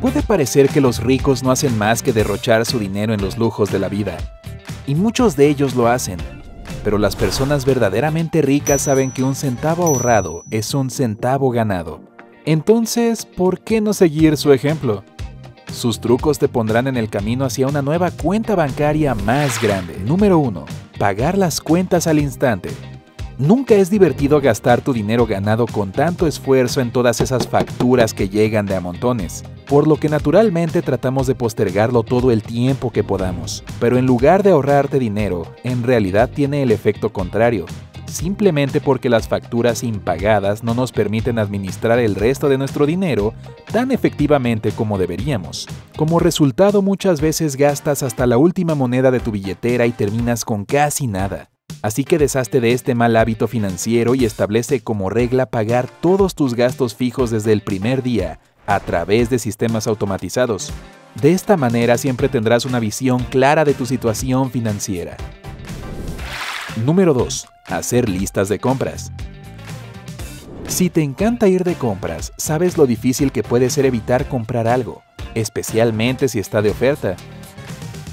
Puede parecer que los ricos no hacen más que derrochar su dinero en los lujos de la vida, y muchos de ellos lo hacen, pero las personas verdaderamente ricas saben que un centavo ahorrado es un centavo ganado. Entonces, ¿por qué no seguir su ejemplo? Sus trucos te pondrán en el camino hacia una nueva cuenta bancaria más grande. Número 1. Pagar las cuentas al instante. Nunca es divertido gastar tu dinero ganado con tanto esfuerzo en todas esas facturas que llegan de a montones, por lo que naturalmente tratamos de postergarlo todo el tiempo que podamos. Pero en lugar de ahorrarte dinero, en realidad tiene el efecto contrario, simplemente porque las facturas impagadas no nos permiten administrar el resto de nuestro dinero tan efectivamente como deberíamos. Como resultado, muchas veces gastas hasta la última moneda de tu billetera y terminas con casi nada. Así que deshazte de este mal hábito financiero y establece como regla pagar todos tus gastos fijos desde el primer día a través de sistemas automatizados. De esta manera siempre tendrás una visión clara de tu situación financiera. Número 2. Hacer listas de compras. Si te encanta ir de compras, sabes lo difícil que puede ser evitar comprar algo, especialmente si está de oferta.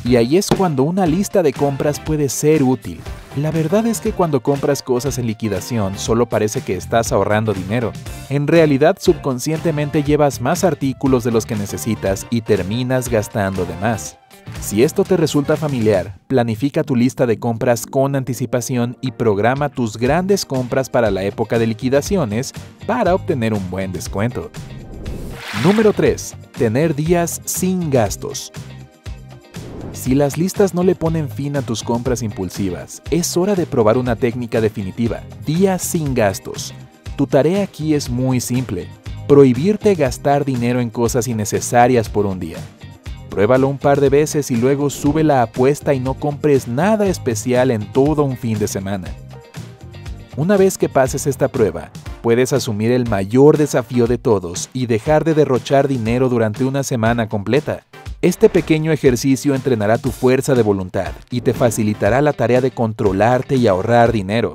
Y ahí es cuando una lista de compras puede ser útil. La verdad es que cuando compras cosas en liquidación, solo parece que estás ahorrando dinero. En realidad, subconscientemente llevas más artículos de los que necesitas y terminas gastando de más. Si esto te resulta familiar, planifica tu lista de compras con anticipación y programa tus grandes compras para la época de liquidaciones para obtener un buen descuento. Número 3. Tener días sin gastos. Si las listas no le ponen fin a tus compras impulsivas, es hora de probar una técnica definitiva, días sin gastos. Tu tarea aquí es muy simple, prohibirte gastar dinero en cosas innecesarias por un día. Pruébalo un par de veces y luego sube la apuesta y no compres nada especial en todo un fin de semana. Una vez que pases esta prueba, puedes asumir el mayor desafío de todos y dejar de derrochar dinero durante una semana completa. Este pequeño ejercicio entrenará tu fuerza de voluntad y te facilitará la tarea de controlarte y ahorrar dinero.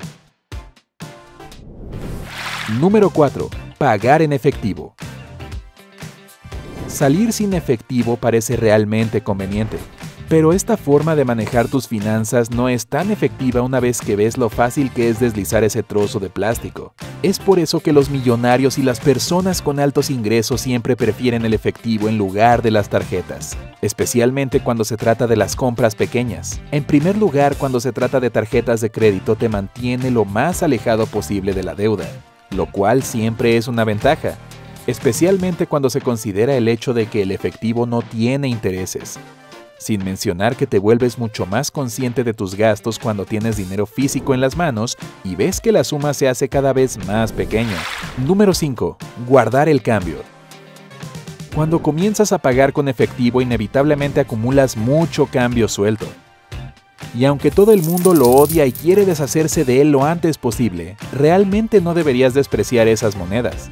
Número 4. Pagar en efectivo. Salir sin efectivo parece realmente conveniente, pero esta forma de manejar tus finanzas no es tan efectiva una vez que ves lo fácil que es deslizar ese trozo de plástico. Es por eso que los millonarios y las personas con altos ingresos siempre prefieren el efectivo en lugar de las tarjetas, especialmente cuando se trata de las compras pequeñas. En primer lugar, cuando se trata de tarjetas de crédito, te mantiene lo más alejado posible de la deuda, lo cual siempre es una ventaja, especialmente cuando se considera el hecho de que el efectivo no tiene intereses. Sin mencionar que te vuelves mucho más consciente de tus gastos cuando tienes dinero físico en las manos y ves que la suma se hace cada vez más pequeña. Número 5. Guardar el cambio. Cuando comienzas a pagar con efectivo, inevitablemente acumulas mucho cambio suelto. Y aunque todo el mundo lo odia y quiere deshacerse de él lo antes posible, realmente no deberías despreciar esas monedas.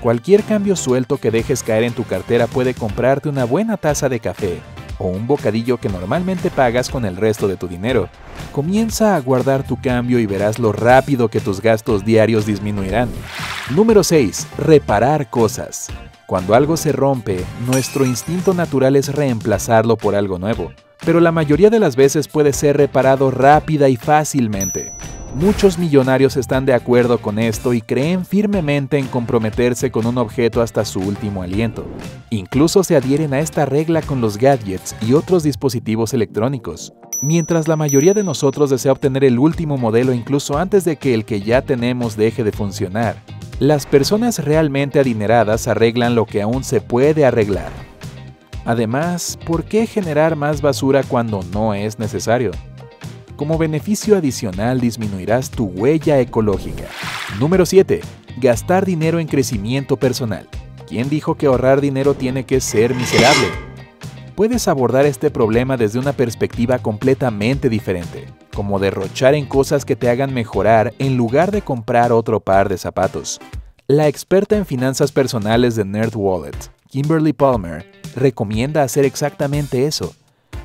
Cualquier cambio suelto que dejes caer en tu cartera puede comprarte una buena taza de café o un bocadillo que normalmente pagas con el resto de tu dinero. Comienza a guardar tu cambio y verás lo rápido que tus gastos diarios disminuirán. Número 6. Reparar cosas. Cuando algo se rompe, nuestro instinto natural es reemplazarlo por algo nuevo, pero la mayoría de las veces puede ser reparado rápida y fácilmente. Muchos millonarios están de acuerdo con esto y creen firmemente en comprometerse con un objeto hasta su último aliento. Incluso se adhieren a esta regla con los gadgets y otros dispositivos electrónicos. Mientras la mayoría de nosotros desea obtener el último modelo incluso antes de que el que ya tenemos deje de funcionar, las personas realmente adineradas arreglan lo que aún se puede arreglar. Además, ¿por qué generar más basura cuando no es necesario? Como beneficio adicional, disminuirás tu huella ecológica. Número 7. Gastar dinero en crecimiento personal. ¿Quién dijo que ahorrar dinero tiene que ser miserable? Puedes abordar este problema desde una perspectiva completamente diferente, como derrochar en cosas que te hagan mejorar en lugar de comprar otro par de zapatos. La experta en finanzas personales de NerdWallet, Kimberly Palmer, recomienda hacer exactamente eso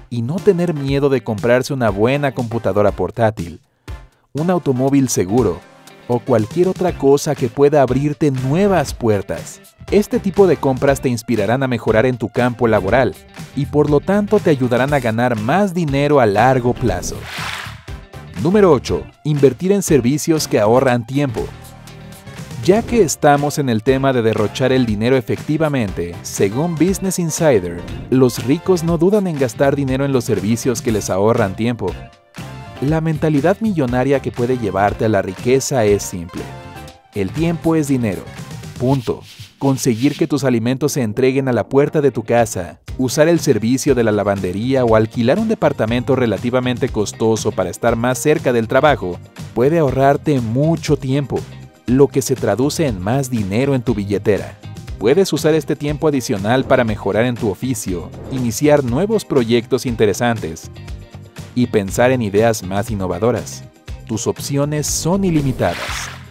y no tener miedo de comprarse una buena computadora portátil, un automóvil seguro o cualquier otra cosa que pueda abrirte nuevas puertas. Este tipo de compras te inspirarán a mejorar en tu campo laboral y por lo tanto te ayudarán a ganar más dinero a largo plazo. Número 8. Invertir en servicios que ahorran tiempo. Ya que estamos en el tema de derrochar el dinero efectivamente, según Business Insider, los ricos no dudan en gastar dinero en los servicios que les ahorran tiempo. La mentalidad millonaria que puede llevarte a la riqueza es simple. El tiempo es dinero. Punto. Conseguir que tus alimentos se entreguen a la puerta de tu casa, usar el servicio de la lavandería o alquilar un departamento relativamente costoso para estar más cerca del trabajo puede ahorrarte mucho tiempo, lo que se traduce en más dinero en tu billetera. Puedes usar este tiempo adicional para mejorar en tu oficio, iniciar nuevos proyectos interesantes y pensar en ideas más innovadoras. Tus opciones son ilimitadas.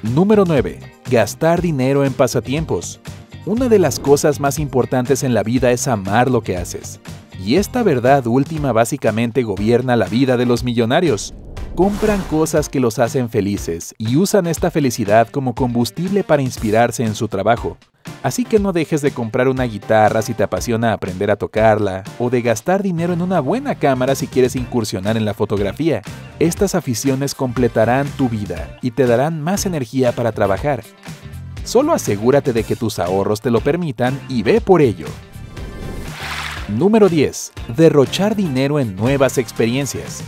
Número 9. Gastar dinero en pasatiempos. Una de las cosas más importantes en la vida es amar lo que haces. Y esta verdad última básicamente gobierna la vida de los millonarios. Compran cosas que los hacen felices y usan esta felicidad como combustible para inspirarse en su trabajo. Así que no dejes de comprar una guitarra si te apasiona aprender a tocarla, o de gastar dinero en una buena cámara si quieres incursionar en la fotografía. Estas aficiones completarán tu vida y te darán más energía para trabajar. Solo asegúrate de que tus ahorros te lo permitan y ve por ello. Número 10. Derrochar dinero en nuevas experiencias.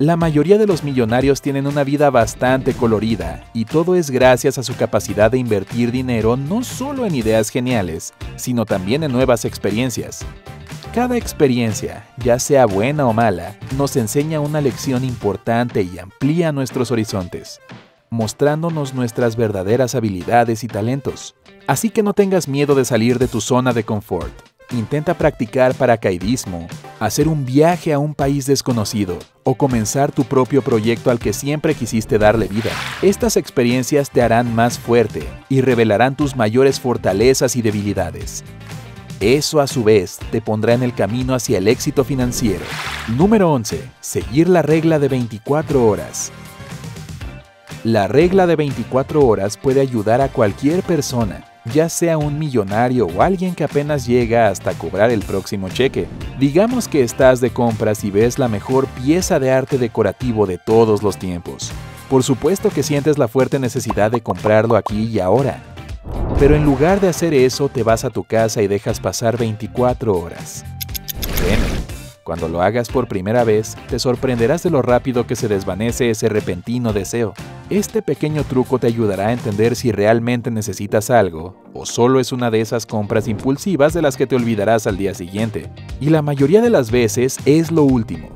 La mayoría de los millonarios tienen una vida bastante colorida, y todo es gracias a su capacidad de invertir dinero no solo en ideas geniales, sino también en nuevas experiencias. Cada experiencia, ya sea buena o mala, nos enseña una lección importante y amplía nuestros horizontes, mostrándonos nuestras verdaderas habilidades y talentos. Así que no tengas miedo de salir de tu zona de confort. Intenta practicar paracaidismo, hacer un viaje a un país desconocido o comenzar tu propio proyecto al que siempre quisiste darle vida. Estas experiencias te harán más fuerte y revelarán tus mayores fortalezas y debilidades. Eso a su vez te pondrá en el camino hacia el éxito financiero. Número 11. Seguir la regla de 24 horas. La regla de 24 horas puede ayudar a cualquier persona, ya sea un millonario o alguien que apenas llega hasta cobrar el próximo cheque. Digamos que estás de compras y ves la mejor pieza de arte decorativo de todos los tiempos. Por supuesto que sientes la fuerte necesidad de comprarlo aquí y ahora. Pero en lugar de hacer eso, te vas a tu casa y dejas pasar 24 horas. Créeme, cuando lo hagas por primera vez, te sorprenderás de lo rápido que se desvanece ese repentino deseo. Este pequeño truco te ayudará a entender si realmente necesitas algo o solo es una de esas compras impulsivas de las que te olvidarás al día siguiente. Y la mayoría de las veces es lo último.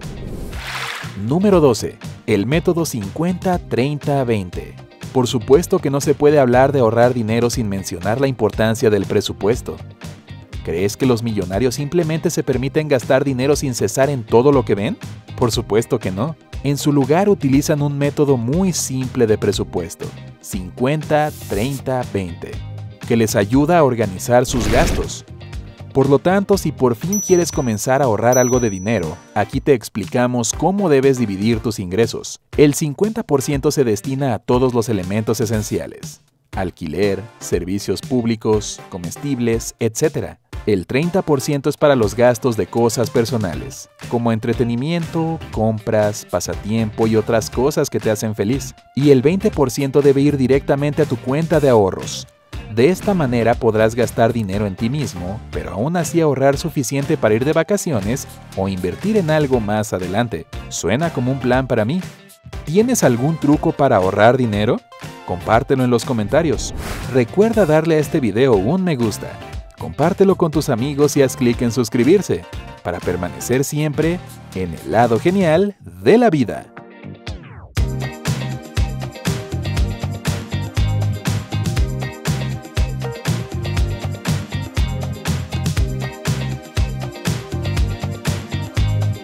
Número 12. El método 50-30-20. Por supuesto que no se puede hablar de ahorrar dinero sin mencionar la importancia del presupuesto. ¿Crees que los millonarios simplemente se permiten gastar dinero sin cesar en todo lo que ven? Por supuesto que no. En su lugar, utilizan un método muy simple de presupuesto, 50-30-20, que les ayuda a organizar sus gastos. Por lo tanto, si por fin quieres comenzar a ahorrar algo de dinero, aquí te explicamos cómo debes dividir tus ingresos. El 50% se destina a todos los elementos esenciales: alquiler, servicios públicos, comestibles, etc. El 30% es para los gastos de cosas personales, como entretenimiento, compras, pasatiempo y otras cosas que te hacen feliz. Y el 20% debe ir directamente a tu cuenta de ahorros. De esta manera podrás gastar dinero en ti mismo, pero aún así ahorrar suficiente para ir de vacaciones o invertir en algo más adelante. Suena como un plan para mí. ¿Tienes algún truco para ahorrar dinero? Compártelo en los comentarios. Recuerda darle a este video un me gusta. Compártelo con tus amigos y haz clic en suscribirse para permanecer siempre en el lado genial de la vida.